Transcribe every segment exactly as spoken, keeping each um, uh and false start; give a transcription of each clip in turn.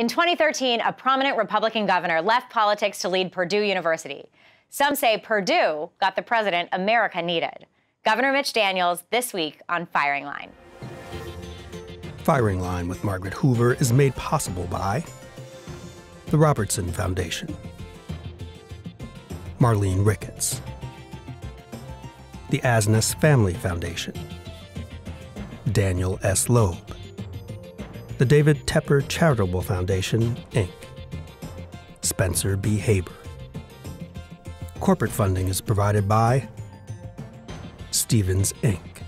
In twenty thirteen, a prominent Republican governor left politics to lead Purdue University. Some say Purdue got the president America needed. Governor Mitch Daniels this week on Firing Line. Firing Line with Margaret Hoover is made possible by the Robertson Foundation, Marlene Ricketts, the Asnes Family Foundation, Daniel S. Loeb, the David Tepper Charitable Foundation, Incorporated, Spencer B. Haber. Corporate funding is provided by Stevens, Incorporated.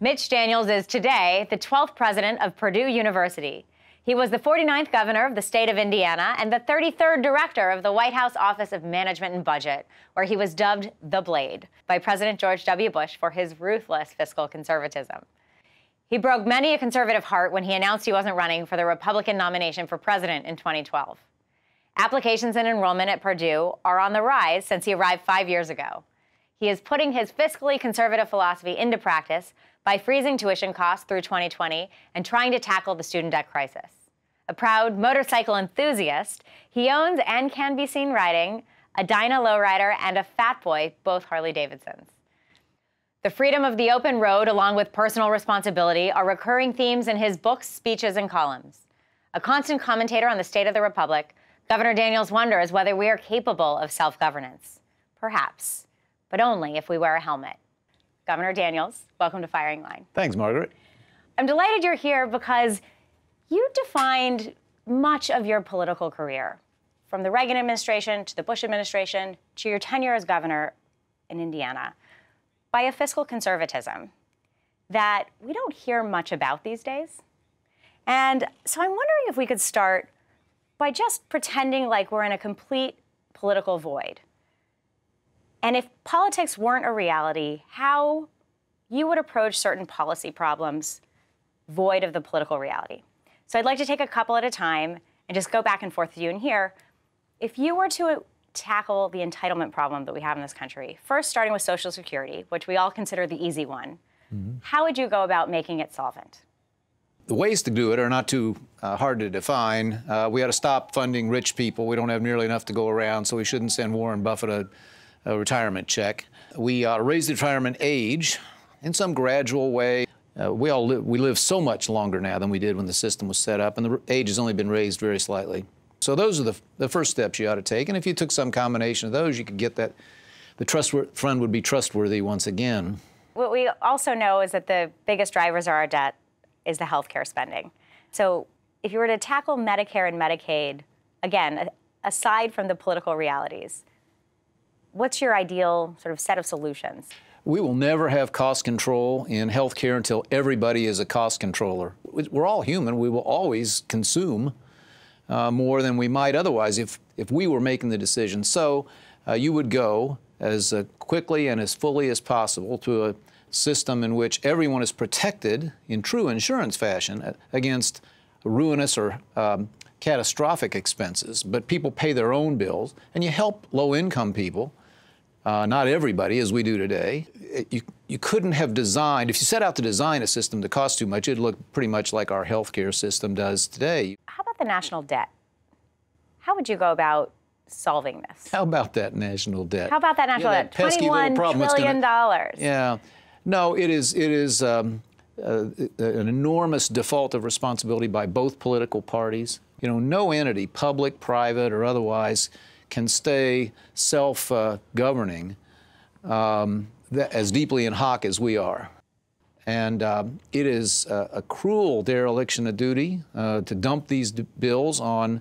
Mitch Daniels is today the twelfth president of Purdue University. He was the forty-ninth governor of the state of Indiana and the thirty-third director of the White House Office of Management and Budget, where he was dubbed the Blade by President George W. Bush for his ruthless fiscal conservatism. He broke many a conservative heart when he announced he wasn't running for the Republican nomination for president in twenty twelve. Applications and enrollment at Purdue are on the rise since he arrived five years ago. He is putting his fiscally conservative philosophy into practice by freezing tuition costs through twenty twenty and trying to tackle the student debt crisis. A proud motorcycle enthusiast, he owns and can be seen riding a Dyna lowrider and a Fat Boy, both Harley Davidsons. The freedom of the open road, along with personal responsibility, are recurring themes in his books, speeches, and columns. A constant commentator on the state of the Republic, Governor Daniels wonders whether we are capable of self-governance. Perhaps, but only if we wear a helmet. Governor Daniels, welcome to Firing Line. Thanks, Margaret. I'm delighted you're here because you defined much of your political career, from the Reagan administration to the Bush administration to your tenure as governor in Indiana, by a fiscal conservatism that we don't hear much about these days. And so I'm wondering if we could start by just pretending like we're in a complete political void. And if politics weren't a reality, how you would approach certain policy problems void of the political reality. So I'd like to take a couple at a time and just go back and forth with you and hear, if you were to tackle the entitlement problem that we have in this country, first starting with Social Security, which we all consider the easy one, mm-hmm. how would you go about making it solvent? The ways to do it are not too uh, hard to define. Uh, we ought to stop funding rich people. We don't have nearly enough to go around, so we shouldn't send Warren Buffett a, a retirement check. We ought to raise the retirement age in some gradual way. Uh, we, all li we live so much longer now than we did when the system was set up, and the age has only been raised very slightly. So those are the, the first steps you ought to take, and if you took some combination of those, you could get that the trust fund would be trustworthy once again. What we also know is that the biggest drivers of our debt is the healthcare spending. So if you were to tackle Medicare and Medicaid, again, aside from the political realities, what's your ideal sort of set of solutions? We will never have cost control in healthcare until everybody is a cost controller. We're all human. We will always consume uh, more than we might otherwise if, if we were making the decision. So uh, you would go as uh, quickly and as fully as possible to a system in which everyone is protected in true insurance fashion against ruinous or um, catastrophic expenses, but people pay their own bills, and you help low-income people, uh, not everybody, as we do today. It, you, you couldn't have designed, if you set out to design a system that costs too much, it'd look pretty much like our healthcare system does today. How about the national debt? How would you go about solving this? How about that national debt? How about that national yeah, that debt? twenty-one trillion dollars. Yeah. No, it is, it is um, uh, an enormous default of responsibility by both political parties. You know, no entity, public, private, or otherwise, can stay self-governing uh, um, as deeply in hock as we are. And um, it is uh, a cruel dereliction of duty uh, to dump these d bills on,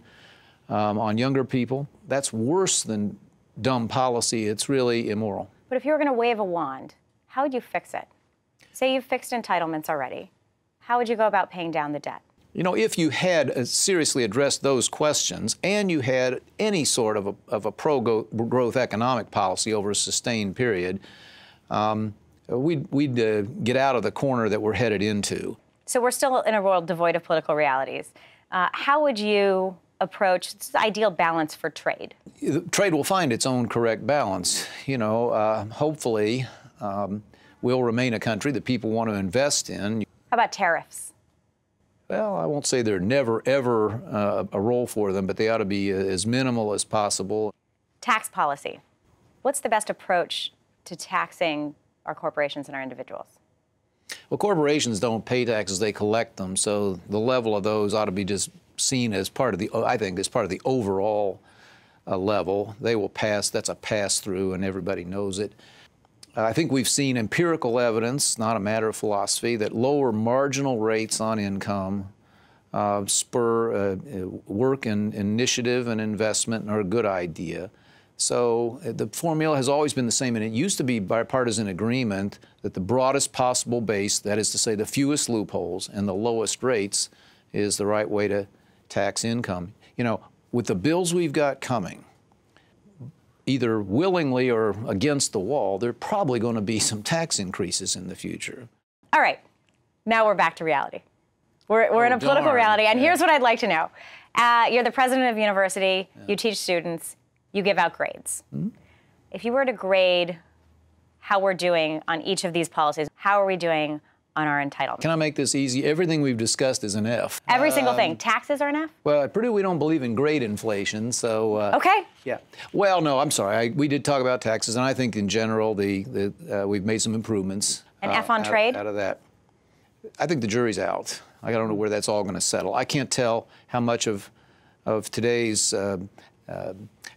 um, on younger people. That's worse than dumb policy. It's really immoral. But if you were going to wave a wand, how would you fix it? Say you've fixed entitlements already. How would you go about paying down the debt? You know, if you had seriously addressed those questions and you had any sort of a, of a pro-growth economic policy over a sustained period, um, we'd, we'd uh, get out of the corner that we're headed into. So we're still in a world devoid of political realities. Uh, how would you approach the ideal balance for trade? Trade will find its own correct balance. You know, uh, hopefully, Um, we'll remain a country that people want to invest in. How about tariffs? well, I won't say they're never, ever uh, a role for them, but they ought to be as minimal as possible. Tax policy. What's the best approach to taxing our corporations and our individuals? Well, corporations don't pay taxes, they collect them, so the level of those ought to be just seen as part of the, I think, as part of the overall uh, level. They will pass, that's a pass-through, and everybody knows it. Uh, I think we've seen empirical evidence, not a matter of philosophy, that lower marginal rates on income uh, spur uh, work and initiative and investment and are a good idea. So the formula has always been the same, and it used to be bipartisan agreement that the broadest possible base, that is to say the fewest loopholes and the lowest rates, is the right way to tax income. You know, with the bills we've got coming, either willingly or against the wall, there are probably going to be some tax increases in the future. All right. Now we're back to reality. We're, we're oh, in a political darn. reality, and yeah. here's what I'd like to know. Uh, you're the president of the university. Yeah. You teach students. You give out grades. Mm-hmm. If you were to grade how we're doing on each of these policies, how are we doing on our entitlement? Can I make this easy? Everything we've discussed is an F. Every um, single thing. Taxes are an F? Well, at Purdue, we don't believe in grade inflation, so... Uh, okay. Yeah. Well, no, I'm sorry. I, we did talk about taxes, and I think in general the, the uh, we've made some improvements. An uh, F on out, trade? Out of that. I think the jury's out. I don't know where that's all going to settle. I can't tell how much of, of today's... Uh, Uh,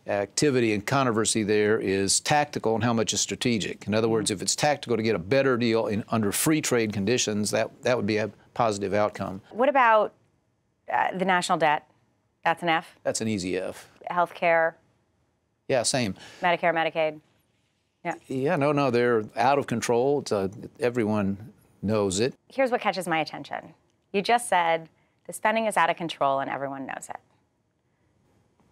activity and controversy there is tactical and how much is strategic. In other words, if it's tactical to get a better deal in, under free trade conditions, that, that would be a positive outcome. What about uh, the national debt? That's an F? That's an easy F. Healthcare? Yeah, same. Medicare, Medicaid? Yeah. Yeah, no, no, they're out of control. It's, uh, everyone knows it. Here's what catches my attention. You just said the spending is out of control and everyone knows it.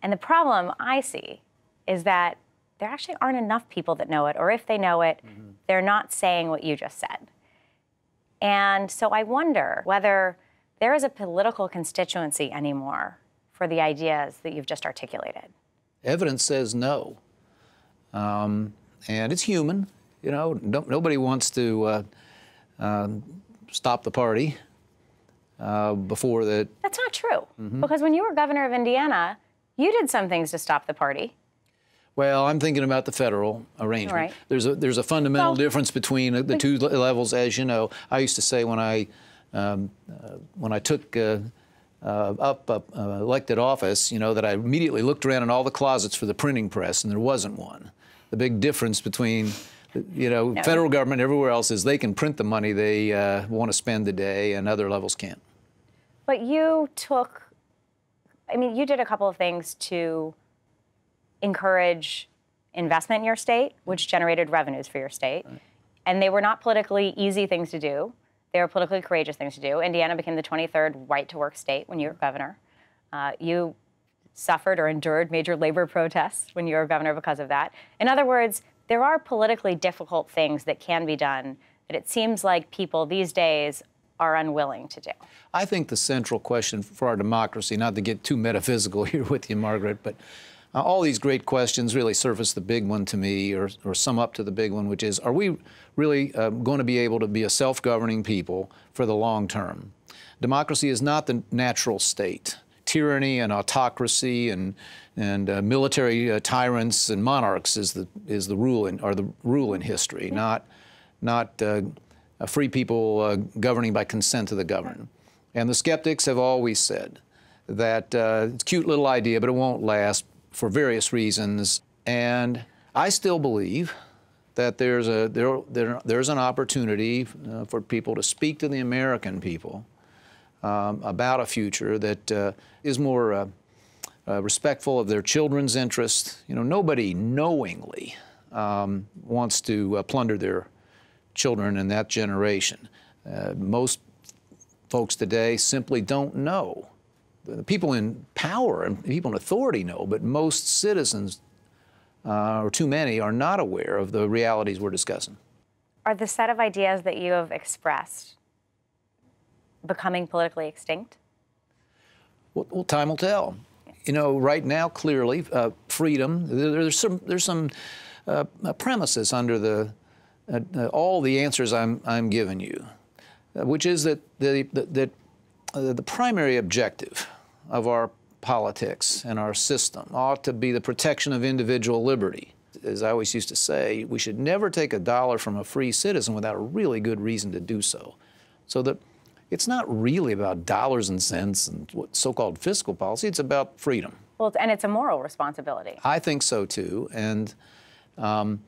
And the problem I see is that there actually aren't enough people that know it, or if they know it, mm-hmm. they're not saying what you just said. And so I wonder whether there is a political constituency anymore for the ideas that you've just articulated. Evidence says no. Um, and it's human. You know, no, nobody wants to uh, uh, stop the party uh, before the... That's not true, mm-hmm. because when you were governor of Indiana, you did some things to stop the party. Well, I'm thinking about the federal arrangement. Right. There's a there's a fundamental well, difference between the two levels, as you know. I used to say when I um, uh, when I took uh, uh, up uh, elected office, you know, that I immediately looked around in all the closets for the printing press, and there wasn't one. The big difference between you know no. federal government and everywhere else is they can print the money they uh, want to spend today, and other levels can't. But you took. I mean, you did a couple of things to encourage investment in your state, which generated revenues for your state. Right. And they were not politically easy things to do. They were politically courageous things to do. Indiana became the twenty-third right-to-work state when you were governor. Uh, you suffered or endured major labor protests when you were governor because of that. In other words, there are politically difficult things that can be done that it seems like people these days are unwilling to do. I think the central question for our democracy, not to get too metaphysical here with you, Margaret, but uh, all these great questions really surface the big one to me, or, or sum up to the big one, which is, are we really uh, going to be able to be a self-governing people for the long term? Democracy is not the natural state. Tyranny and autocracy and and uh, military uh, tyrants and monarchs is the is the rule in are the rule in history, not not. Uh, Uh, free people uh, governing by consent of the governed. And the skeptics have always said that uh, it's a cute little idea, but it won't last for various reasons. And I still believe that there's, a, there, there, there's an opportunity uh, for people to speak to the American people um, about a future that uh, is more uh, uh, respectful of their children's interests. You know, nobody knowingly um, wants to uh, plunder their children in that generation. Uh, most folks today simply don't know. The people in power and people in authority know, but most citizens, uh, or too many, are not aware of the realities we're discussing. Are the set of ideas that you have expressed becoming politically extinct? Well, well time will tell. You know, right now, clearly, uh, freedom, there's some, there's some uh, premises under the Uh, uh, all the answers I'm, I'm giving you, uh, which is that, the, the, that uh, the primary objective of our politics and our system ought to be the protection of individual liberty. As I always used to say, we should never take a dollar from a free citizen without a really good reason to do so. So that it's not really about dollars and cents and what so-called fiscal policy, it's about freedom. Well, and it's a moral responsibility. I think so, too. And um,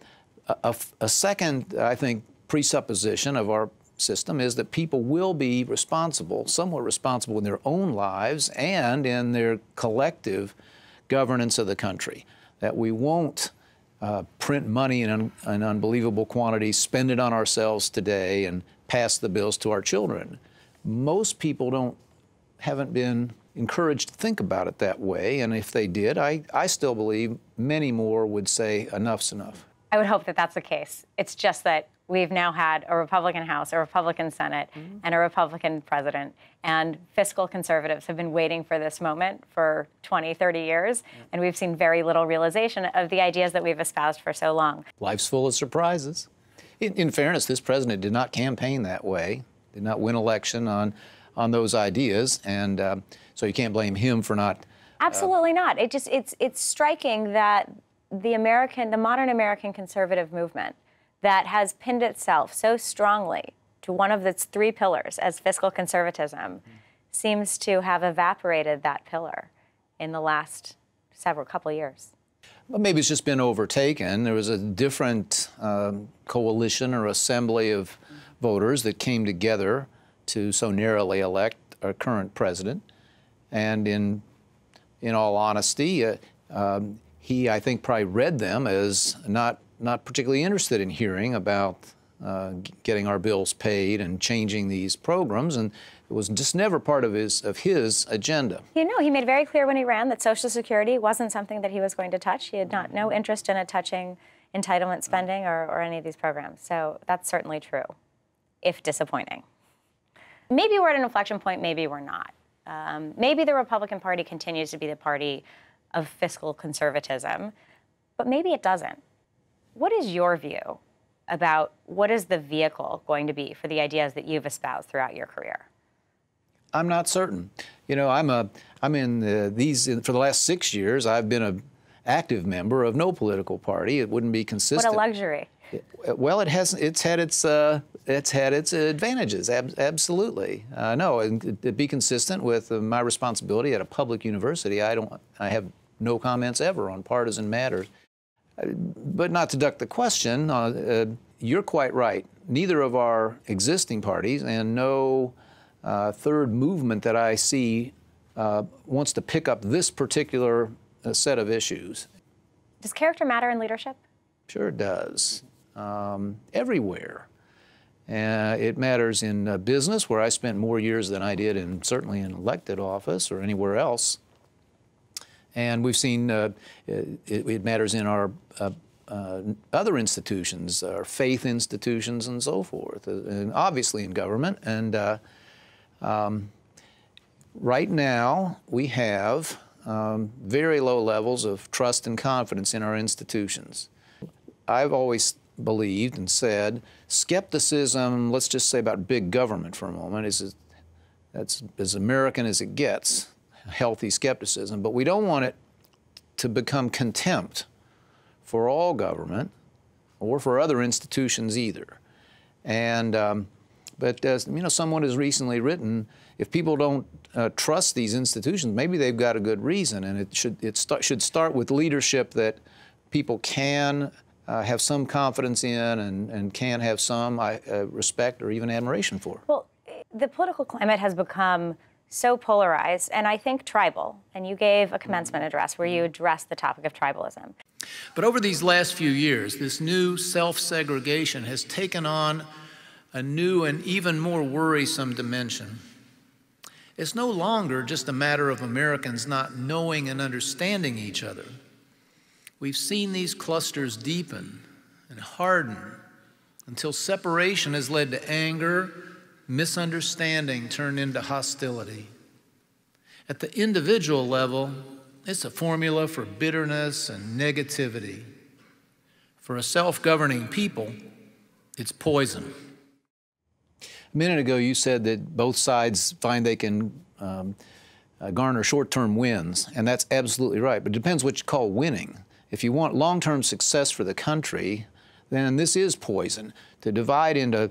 a, a second, I think, presupposition of our system is that people will be responsible, somewhat responsible in their own lives and in their collective governance of the country, that we won't Uh, print money in un an unbelievable quantity, spend it on ourselves today, and pass the bills to our children. Most people don't, haven't been encouraged to think about it that way, and if they did, I, I still believe many more would say enough's enough. I would hope that that's the case. It's just that we've now had a Republican House, a Republican Senate, mm-hmm. and a Republican president, and fiscal conservatives have been waiting for this moment for twenty, thirty years, mm-hmm. and we've seen very little realization of the ideas that we've espoused for so long. Life's full of surprises. In, in fairness, this president did not campaign that way, did not win election on, on those ideas, and um, so you can't blame him for not... Absolutely uh, not. It just, it's, it's striking that the American, the modern American conservative movement that has pinned itself so strongly to one of its three pillars as fiscal conservatism mm. seems to have evaporated that pillar in the last several couple years. Well, maybe it's just been overtaken. There was a different um, coalition or assembly of mm. voters that came together to so narrowly elect our current president. And in, in all honesty, uh, um, he, I think, probably read them as not not particularly interested in hearing about uh, getting our bills paid and changing these programs, and it was just never part of his of his agenda. You know, he made very clear when he ran that Social Security wasn't something that he was going to touch. He had not no interest in it touching entitlement spending or, or any of these programs. So that's certainly true, if disappointing. Maybe we're at an inflection point, maybe we're not. Um, maybe the Republican Party continues to be the party of fiscal conservatism, but maybe it doesn't. What is your view about what is the vehicle going to be for the ideas that you've espoused throughout your career? I'm not certain. You know, I'm a, I'm in the, these, for the last six years, I've been an active member of no political party. It wouldn't be consistent. What a luxury. It, well, it has, it's had its, uh, it's had its advantages, ab absolutely. Uh, no, and it'd be consistent with uh, my responsibility at a public university. I don't, I have no comments ever on partisan matters. But not to duck the question, uh, uh, you're quite right. Neither of our existing parties and no uh, third movement that I see uh, wants to pick up this particular uh, set of issues. Does character matter in leadership? Sure it does. Um, everywhere. Uh, it matters in uh, business, where I spent more years than I did in certainly in elected office or anywhere else. And we've seen uh, it, it matters in our uh, uh, other institutions, our faith institutions and so forth, and obviously in government. And uh, um, right now we have um, very low levels of trust and confidence in our institutions. I've always believed and said skepticism, let's just say about big government for a moment, is that's as American as it gets. Healthy skepticism, but we don't want it to become contempt for all government or for other institutions either. And, um, but as, you know, someone has recently written, if people don't uh, trust these institutions, maybe they've got a good reason, and it should, it start, should start with leadership that people can uh, have some confidence in and, and can have some uh, respect or even admiration for. Well, the political climate has become so polarized, and I think tribal. And you gave a commencement address where you addressed the topic of tribalism. But over these last few years, this new self-segregation has taken on a new and even more worrisome dimension. It's no longer just a matter of Americans not knowing and understanding each other. We've seen these clusters deepen and harden until separation has led to anger, misunderstanding turned into hostility. At the individual level, it's a formula for bitterness and negativity. For a self-governing people, it's poison. A minute ago, you said that both sides find they can um, uh, garner short-term wins, and that's absolutely right. But it depends what you call winning. If you want long-term success for the country, then this is poison. To divide into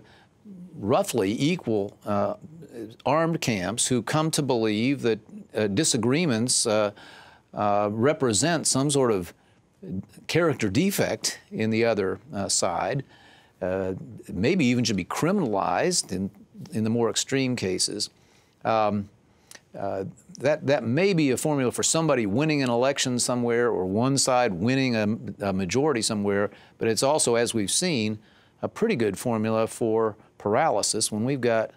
roughly equal uh, armed camps who come to believe that uh, disagreements uh, uh, represent some sort of character defect in the other uh, side, uh, maybe even should be criminalized in, in the more extreme cases. Um, uh, that, that may be a formula for somebody winning an election somewhere or one side winning a, a majority somewhere, but it's also, as we've seen, a pretty good formula for paralysis when we've got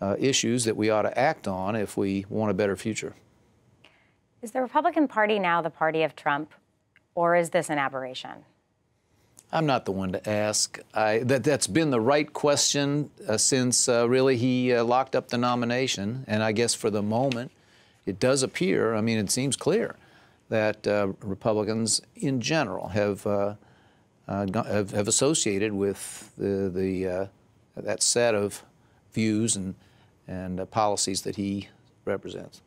uh, issues that we ought to act on if we want a better future. Is the Republican Party now the party of Trump, or is this an aberration? I'm not the one to ask. I, that, that's been the right question uh, since uh, really he uh, locked up the nomination, and I guess for the moment it does appear, I mean it seems clear, that uh, Republicans in general have, uh, uh, have, have associated with the, the uh, that set of views and, and uh, policies that he represents.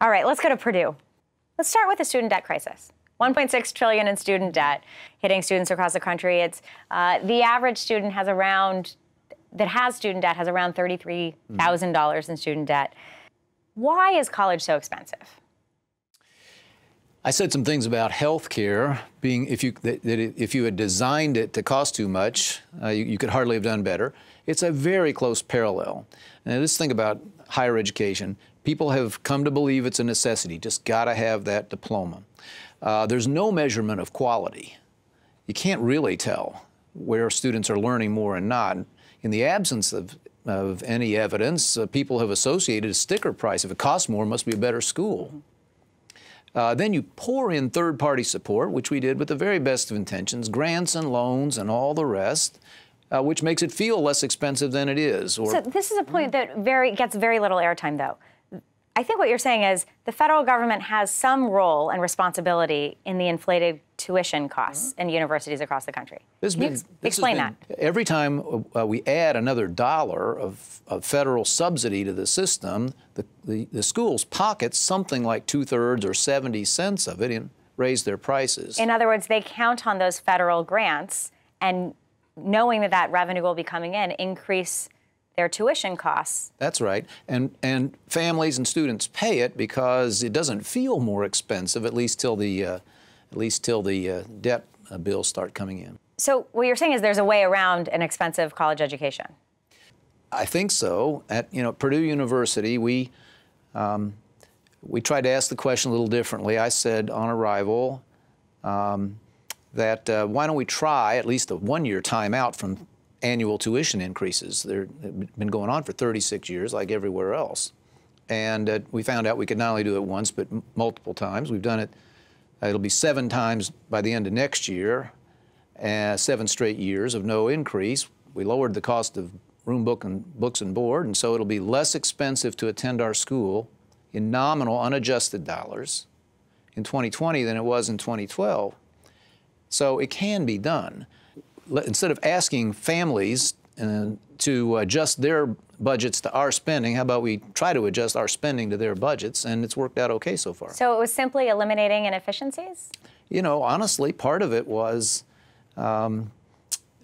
All right, let's go to Purdue. Let's start with the student debt crisis. one point six trillion dollars in student debt hitting students across the country. It's uh, the average student has around, that has student debt has around thirty-three thousand dollars mm. in student debt. Why is college so expensive? I said some things about health care being, if you, that, that if you had designed it to cost too much, uh, you, you could hardly have done better. It's a very close parallel. Now, let's think about higher education. People have come to believe it's a necessity, just gotta have that diploma. Uh, there's no measurement of quality. You can't really tell where students are learning more and not. In the absence of, of any evidence, uh, people have associated a sticker price. If it costs more, it must be a better school. Uh, then you pour in third-party support, which we did with the very best of intentions, grants and loans and all the rest, uh, which makes it feel less expensive than it is. Or, so this is a point that very gets very little airtime, though. I think what you're saying is the federal government has some role and responsibility in the inflated tuition costs in universities across the country. This been, ex this explain been, that. Every time uh, we add another dollar of, of federal subsidy to the system, the, the, the schools pocket something like two-thirds or seventy cents of it and raise their prices. In other words, they count on those federal grants and knowing that that revenue will be coming in, increase their tuition costs. That's right. And, and families and students pay it because it doesn't feel more expensive, at least till the, uh, at least till the uh, debt uh, bills start coming in. So what you're saying is there's a way around an expensive college education? I think so. At you know, Purdue University, we, um, we tried to ask the question a little differently. I said on arrival um, that uh, why don't we try at least a one-year timeout from annual tuition increases. They've been going on for thirty-six years, like everywhere else. And uh, we found out we could not only do it once, but m multiple times. We've done it, uh, it'll be seven times by the end of next year, uh, seven straight years of no increase. We lowered the cost of room book and books and board, and so it'll be less expensive to attend our school in nominal, unadjusted dollars in twenty twenty than it was in twenty twelve. So it can be done. Instead of asking families uh, to adjust their budgets to our spending, how about we try to adjust our spending to their budgets? And it's worked out okay so far. So it was simply eliminating inefficiencies? You know, honestly, part of it was um,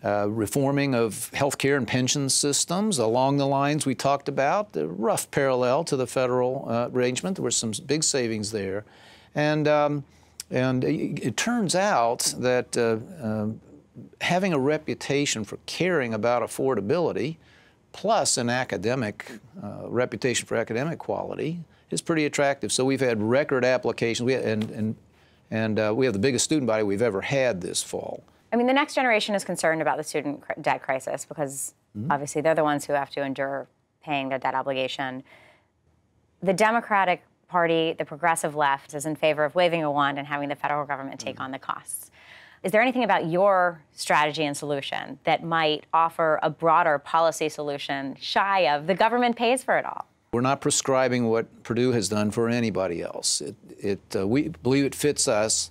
uh, reforming of health care and pension systems along the lines we talked about, the rough parallel to the federal uh, arrangement. There were some big savings there. And, um, and it, it turns out that uh, uh, having a reputation for caring about affordability, plus an academic uh, reputation for academic quality, is pretty attractive. So we've had record applications, we, and and and uh, we have the biggest student body we've ever had this fall. I mean, the next generation is concerned about the student debt crisis because mm-hmm. obviously they're the ones who have to endure paying their debt obligation. The Democratic Party, the progressive left, is in favor of waving a wand and having the federal government take mm-hmm. on the costs. Is there anything about your strategy and solution that might offer a broader policy solution shy of the government pays for it all? We're not prescribing what Purdue has done for anybody else. It, it, uh, we believe it fits us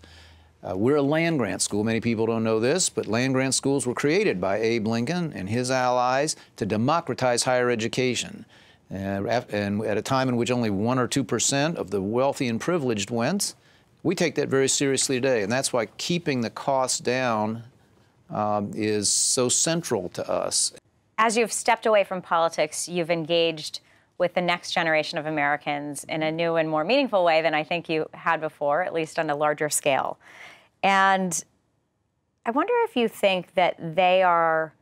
Uh, we're a land-grant school. Many people don't know this, but land-grant schools were created by Abe Lincoln and his allies to democratize higher education. Uh, and at a time in which only one or two percent of the wealthy and privileged went, we take that very seriously today. And that's why keeping the costs down um, is so central to us. As you've stepped away from politics, you've engaged with the next generation of Americans in a new and more meaningful way than I think you had before, at least on a larger scale. And I wonder if you think that they are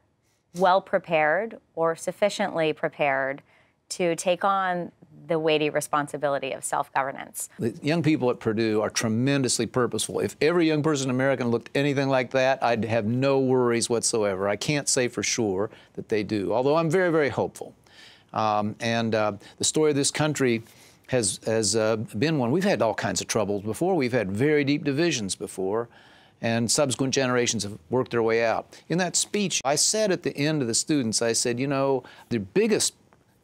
well prepared or sufficiently prepared to take on the weighty responsibility of self-governance. The young people at Purdue are tremendously purposeful. If every young person in America looked anything like that, I'd have no worries whatsoever. I can't say for sure that they do, although I'm very, very hopeful. Um, and uh, the story of this country has, has uh, been one. We've had all kinds of troubles before. We've had very deep divisions before, and subsequent generations have worked their way out. In that speech, I said at the end of the students, I said, you know, the biggest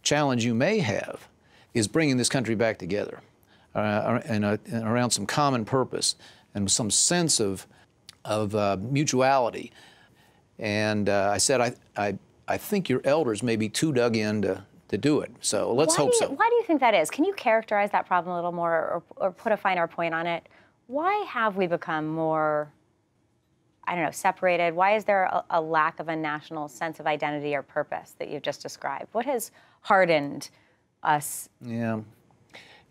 challenge you may have is bringing this country back together uh, and, uh, and around some common purpose and some sense of, of uh, mutuality. And uh, I said, I, I, I think your elders may be too dug in to, to do it. So let's why hope you, so. Why do you think that is? Can you characterize that problem a little more or, or put a finer point on it? Why have we become more, I don't know, separated? Why is there a, a lack of a national sense of identity or purpose that you've just described? What has hardened us? Yeah,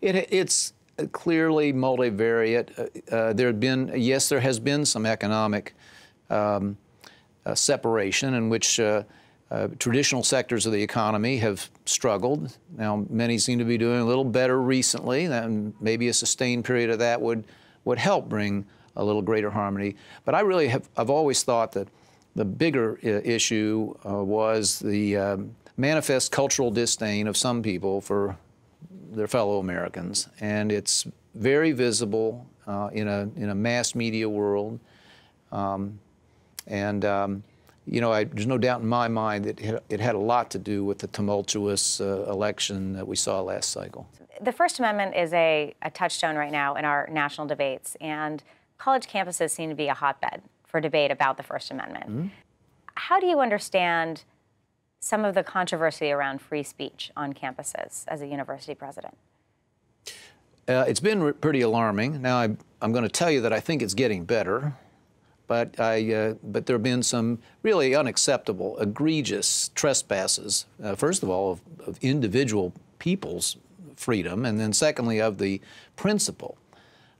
it, it's clearly multivariate. Uh, uh, there had been, yes, there has been some economic um, uh, separation in which uh, uh, traditional sectors of the economy have struggled. Now, many seem to be doing a little better recently, and maybe a sustained period of that would, would help bring a little greater harmony. But I really have, I've always thought that the bigger uh, issue uh, was the um, manifest cultural disdain of some people for their fellow Americans. And it's very visible uh, in, a, in a mass media world. Um, and, um, you know, I, there's no doubt in my mind that it, it had a lot to do with the tumultuous uh, election that we saw last cycle. The First Amendment is a, a touchstone right now in our national debates, and college campuses seem to be a hotbed for debate about the First Amendment. Mm-hmm. How do you understand some of the controversy around free speech on campuses as a university president? Uh, it's been pretty alarming. Now, I, I'm going to tell you that I think it's getting better, but, I, uh, but there have been some really unacceptable, egregious trespasses, uh, first of all, of, of individual people's freedom, and then secondly, of the principle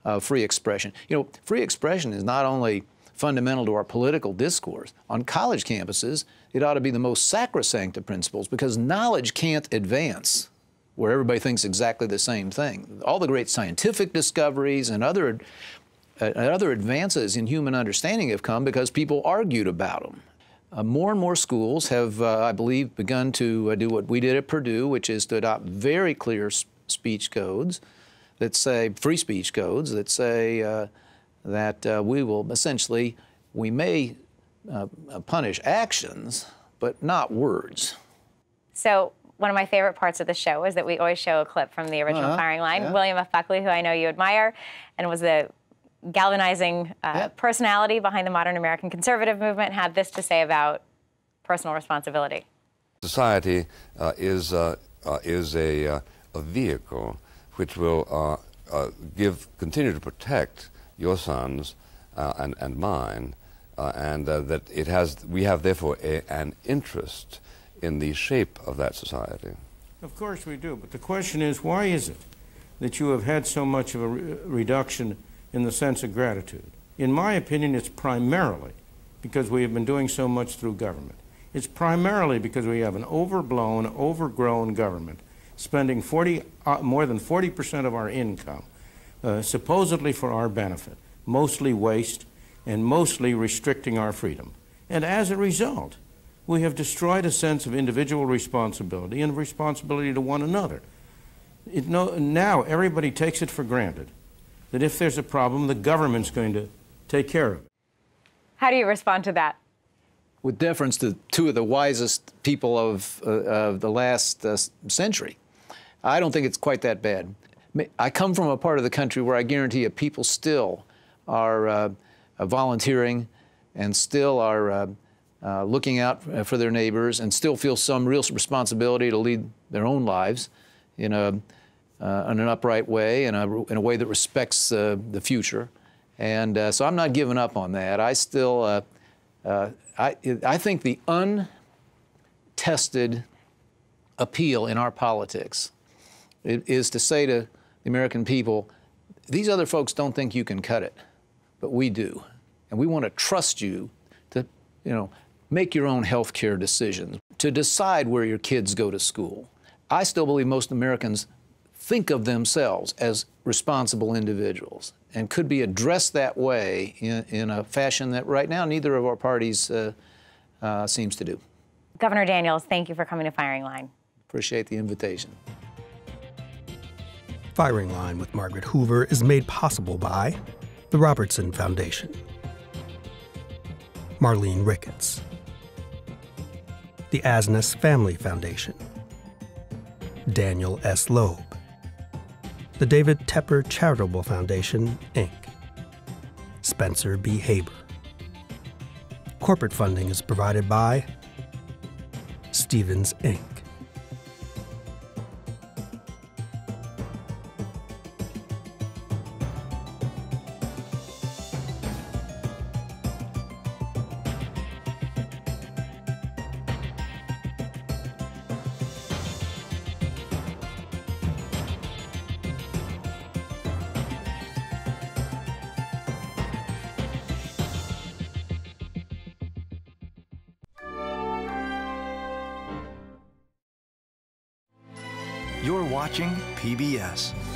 of free expression. You know, free expression is not only fundamental to our political discourse. On college campuses, it ought to be the most sacrosanct of principles, because knowledge can't advance where everybody thinks exactly the same thing. All the great scientific discoveries and other, uh, other advances in human understanding have come because people argued about them. Uh, more and more schools have, uh, I believe, begun to uh, do what we did at Purdue, which is to adopt very clear speech codes that say, free speech codes that say, uh, that uh, we will essentially, we may uh, punish actions, but not words. So one of my favorite parts of the show is that we always show a clip from the original uh-huh. Firing Line. Yeah. William F. Buckley, who I know you admire, and was the galvanizing uh, yeah. personality behind the modern American conservative movement, had this to say about personal responsibility. Society uh, is, uh, uh, is a, uh, a vehicle which will uh, uh, give, continue to protect your sons uh, and, and mine, uh, and uh, that it has, we have therefore a, an interest in the shape of that society. Of course we do, but the question is, why is it that you have had so much of a re reduction in the sense of gratitude? In my opinion, it's primarily because we have been doing so much through government. It's primarily because we have an overblown, overgrown government spending forty, uh, more than forty percent of our income Uh, supposedly for our benefit, mostly waste and mostly restricting our freedom. And as a result, we have destroyed a sense of individual responsibility and responsibility to one another. It no, now everybody takes it for granted that if there's a problem, the government's going to take care of it. How do you respond to that? With deference to two of the wisest people of, uh, of the last uh, century, I don't think it's quite that bad. I come from a part of the country where I guarantee you people still are uh, uh, volunteering and still are uh, uh, looking out for their neighbors and still feel some real responsibility to lead their own lives in, a, uh, in an upright way, in a, in a way that respects uh, the future. And uh, so I'm not giving up on that. I still, uh, uh, I, I think the untested appeal in our politics is to say to the American people, these other folks don't think you can cut it, but we do. And we want to trust you to, you know, make your own health care decisions, to decide where your kids go to school. I still believe most Americans think of themselves as responsible individuals and could be addressed that way in, in a fashion that right now neither of our parties uh, uh, seems to do. Governor Daniels, thank you for coming to Firing Line. Appreciate the invitation. Firing Line with Margaret Hoover is made possible by the Robertson Foundation, Marlene Ricketts, the Asnes Family Foundation, Daniel S. Loeb, the David Tepper Charitable Foundation, Incorporated, Spencer B. Haber. Corporate funding is provided by Stevens, Incorporated You're watching P B S.